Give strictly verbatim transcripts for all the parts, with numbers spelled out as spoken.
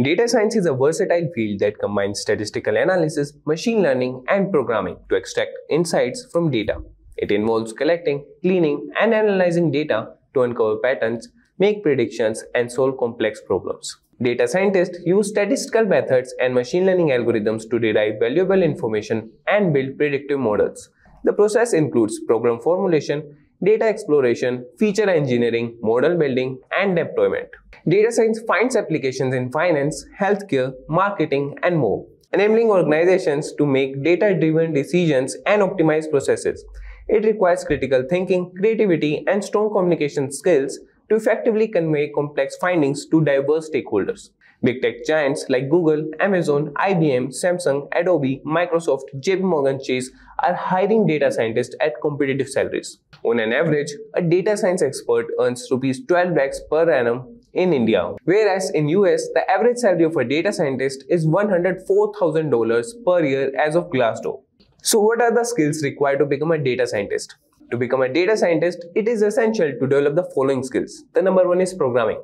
Data science is a versatile field that combines statistical analysis, machine learning, and programming to extract insights from data. It involves collecting, cleaning, and analyzing data to uncover patterns, make predictions, and solve complex problems. Data scientists use statistical methods and machine learning algorithms to derive valuable information and build predictive models. The process includes program formulation, data exploration, feature engineering, model building, and deployment. Data science finds applications in finance, healthcare, marketing, and more, enabling organizations to make data-driven decisions and optimize processes. It requires critical thinking, creativity, and strong communication skills to effectively convey complex findings to diverse stakeholders. Big tech giants like Google, Amazon, I B M, Samsung, Adobe, Microsoft, J P Morgan Chase are hiring data scientists at competitive salaries. On an average, a data science expert earns rupees twelve lakhs per annum in India, whereas in U S, the average salary of a data scientist is one hundred four thousand dollars per year as of Glassdoor. So what are the skills required to become a data scientist? To become a data scientist, it is essential to develop the following skills. The number one is programming.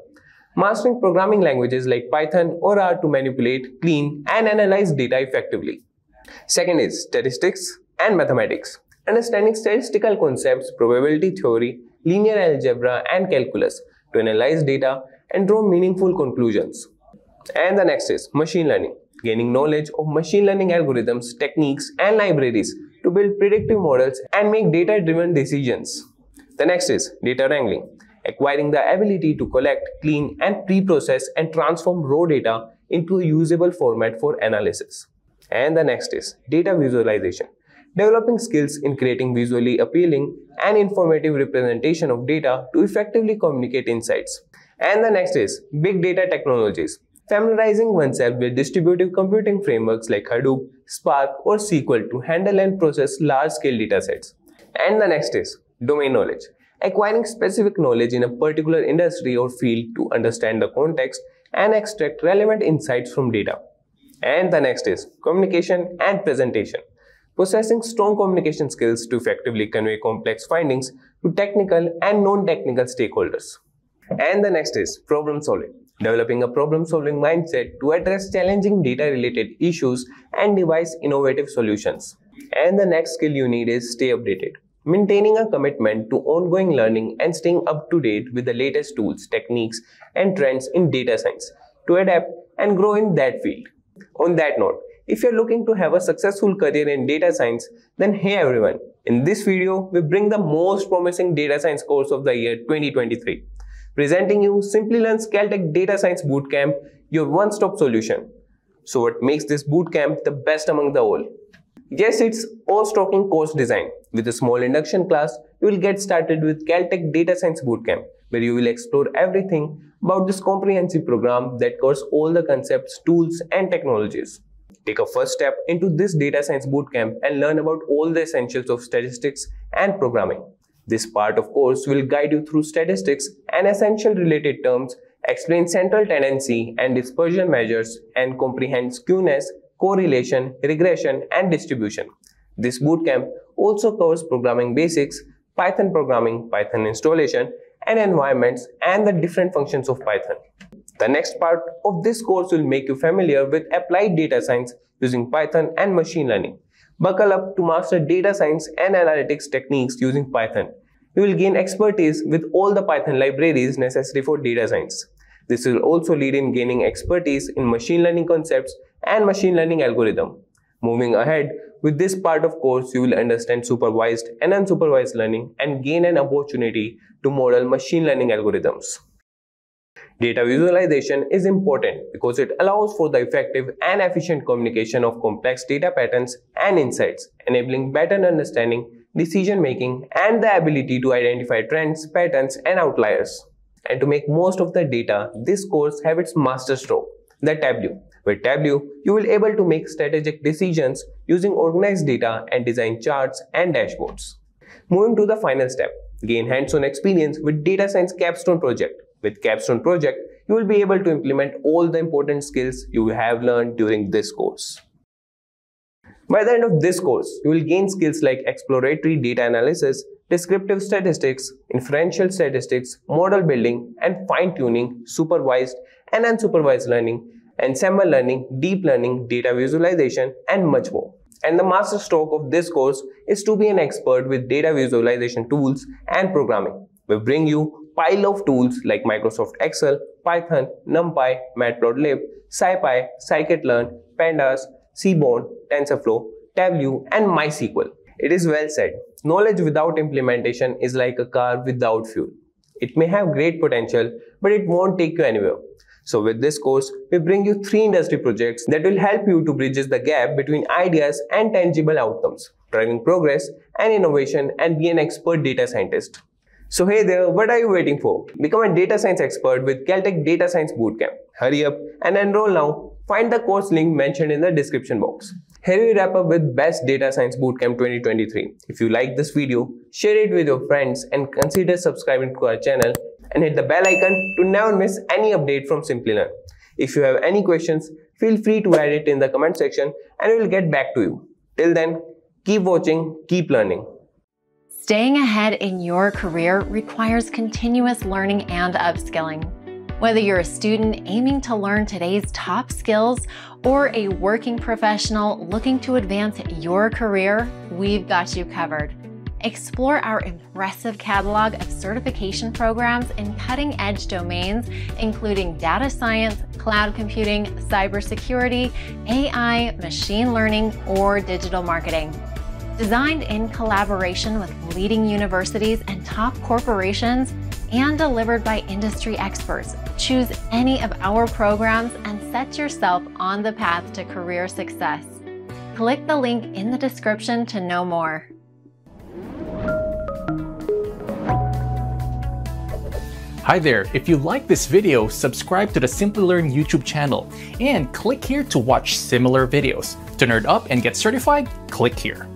Mastering programming languages like Python or R to manipulate, clean, and analyze data effectively. Second is statistics and mathematics. Understanding statistical concepts, probability theory, linear algebra, and calculus to analyze data and draw meaningful conclusions. And the next is machine learning. Gaining knowledge of machine learning algorithms, techniques, and libraries to build predictive models and make data-driven decisions. The next is data wrangling. Acquiring the ability to collect, clean, and pre-process and transform raw data into a usable format for analysis. And the next is data visualization. Developing skills in creating visually appealing and informative representation of data to effectively communicate insights. And the next is big data technologies. Familiarizing oneself with distributive computing frameworks like Hadoop, Spark, or S Q L to handle and process large-scale datasets. And the next is domain knowledge. Acquiring specific knowledge in a particular industry or field to understand the context and extract relevant insights from data. And the next is communication and presentation. Possessing strong communication skills to effectively convey complex findings to technical and non-technical stakeholders. And the next is problem solving. Developing a problem-solving mindset to address challenging data-related issues and devise innovative solutions. And the next skill you need is stay updated. Maintaining a commitment to ongoing learning and staying up to date with the latest tools, techniques, and trends in data science to adapt and grow in that field. On that note, if you're looking to have a successful career in data science, then hey everyone, in this video, we bring the most promising data science course of the year twenty twenty-three. Presenting you Simplilearn's Caltech Data Science Bootcamp, your one-stop solution. So what makes this bootcamp the best among the all? Yes, it's all-stocking course design. With a small induction class, you will get started with Caltech Data Science Bootcamp, where you will explore everything about this comprehensive program that covers all the concepts, tools, and technologies. Take a first step into this Data Science Bootcamp and learn about all the essentials of statistics and programming. This part, of course, will guide you through statistics and essential related terms, explain central tendency and dispersion measures, and comprehend skewness, correlation, regression, and distribution. This bootcamp also covers programming basics, Python programming, Python installation, and environments, and the different functions of Python. The next part of this course will make you familiar with applied data science using Python and machine learning. Buckle up to master data science and analytics techniques using Python. You will gain expertise with all the Python libraries necessary for data science. This will also lead in gaining expertise in machine learning concepts and machine learning algorithm. Moving ahead, with this part of course, you will understand supervised and unsupervised learning and gain an opportunity to model machine learning algorithms. Data visualization is important because it allows for the effective and efficient communication of complex data patterns and insights, enabling better understanding, decision-making, and the ability to identify trends, patterns, and outliers. And to make most of the data, this course has its master stroke, the Tableau. With Tableau, you will be able to make strategic decisions using organized data and design charts and dashboards. Moving to the final step, gain hands-on experience with Data Science Capstone Project. With Capstone Project, you will be able to implement all the important skills you have learned during this course. By the end of this course, you will gain skills like exploratory data analysis, descriptive statistics, inferential statistics, model building and fine-tuning, supervised and unsupervised learning, ensemble learning, deep learning, data visualization and much more. And the masterstroke of this course is to be an expert with data visualization tools and programming. We bring you a pile of tools like Microsoft Excel, Python, NumPy, Matplotlib, SciPy, Scikit Learn, Pandas, Seaborn, TensorFlow, Tableau and MySQL. It is well said, knowledge without implementation is like a car without fuel. It may have great potential, but it won't take you anywhere. So with this course, we bring you three industry projects that will help you to bridge the gap between ideas and tangible outcomes, driving progress and innovation and be an expert data scientist. So hey there, what are you waiting for? Become a data science expert with Caltech Data Science Bootcamp. Hurry up and enroll now. Find the course link mentioned in the description box. Here we wrap up with Best Data Science Bootcamp twenty twenty-three. If you like this video, share it with your friends and consider subscribing to our channel and hit the bell icon to never miss any update from Simplilearn. If you have any questions, feel free to add it in the comment section and we will get back to you. Till then, keep watching, keep learning. Staying ahead in your career requires continuous learning and upskilling. Whether you're a student aiming to learn today's top skills or a working professional looking to advance your career, we've got you covered. Explore our impressive catalog of certification programs in cutting-edge domains, including data science, cloud computing, cybersecurity, A I, machine learning, or digital marketing. Designed in collaboration with leading universities and top corporations, and delivered by industry experts, choose any of our programs and set yourself on the path to career success. Click the link in the description to know more. Hi there, if you like this video, subscribe to the Simplilearn YouTube channel and click here to watch similar videos. To nerd up and get certified, click here.